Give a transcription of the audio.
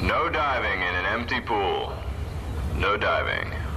No diving in an empty pool. No diving.